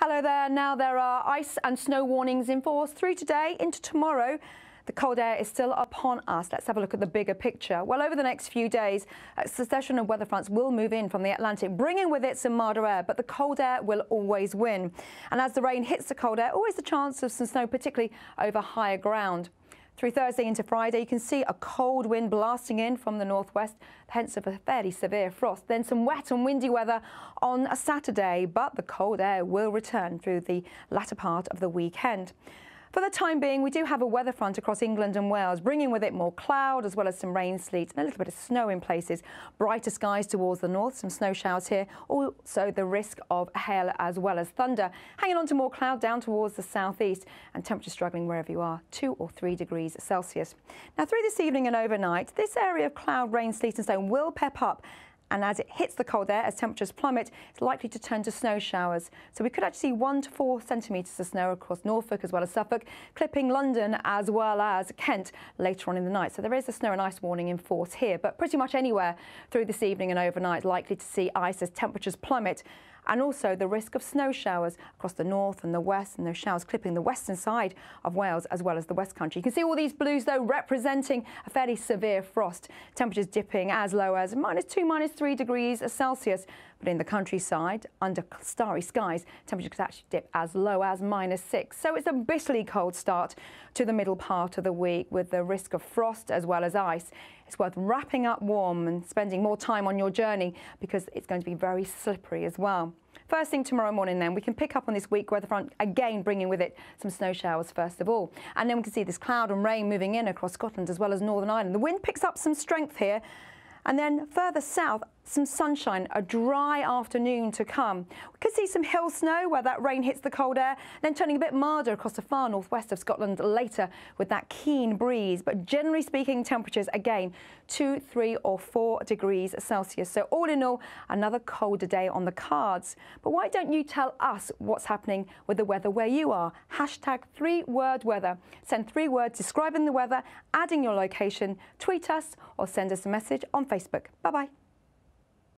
Hello there. Now there are ice and snow warnings in force through today into tomorrow. The cold air is still upon us. Let's have a look at the bigger picture. Well, over the next few days, a succession of weather fronts will move in from the Atlantic, bringing with it some milder air, but the cold air will always win. And as the rain hits the cold air, always the chance of some snow, particularly over higher ground. Through Thursday into Friday, you can see a cold wind blasting in from the northwest, hence of a fairly severe frost. Then some wet and windy weather on a Saturday, but the cold air will return through the latter part of the weekend. For the time being, we do have a weather front across England and Wales, bringing with it more cloud as well as some rain, sleet and a little bit of snow in places. Brighter skies towards the north, some snow showers here, also the risk of hail as well as thunder. Hanging on to more cloud down towards the southeast and temperatures struggling wherever you are, 2 or 3 degrees Celsius. Now through this evening and overnight, this area of cloud, rain, sleet and snow will pep up. And as it hits the cold air, as temperatures plummet, it's likely to turn to snow showers. So we could actually see 1 to 4 centimetres of snow across Norfolk as well as Suffolk, clipping London as well as Kent later on in the night. So there is a snow and ice warning in force here, but pretty much anywhere through this evening and overnight, likely to see ice as temperatures plummet. And also the risk of snow showers across the north and the west, and those showers clipping the western side of Wales as well as the West Country. You can see all these blues, though, representing a fairly severe frost. Temperatures dipping as low as -2, -3 degrees Celsius. But in the countryside, under starry skies, temperatures could actually dip as low as -6. So it's a bitterly cold start to the middle part of the week with the risk of frost as well as ice. It's worth wrapping up warm and spending more time on your journey because it's going to be very slippery as well. First thing tomorrow morning then, we can pick up on this weak weather front, again bringing with it some snow showers first of all. And then we can see this cloud and rain moving in across Scotland as well as Northern Ireland. The wind picks up some strength here. And then further south, some sunshine, a dry afternoon to come. We could see some hill snow where that rain hits the cold air, then turning a bit milder across the far northwest of Scotland later with that keen breeze. But generally speaking, temperatures again 2, 3 or 4 degrees Celsius. So all in all, another colder day on the cards. But why don't you tell us what's happening with the weather where you are? #3wordweather. Send 3 words describing the weather, adding your location, tweet us or send us a message on Facebook. Bye-bye.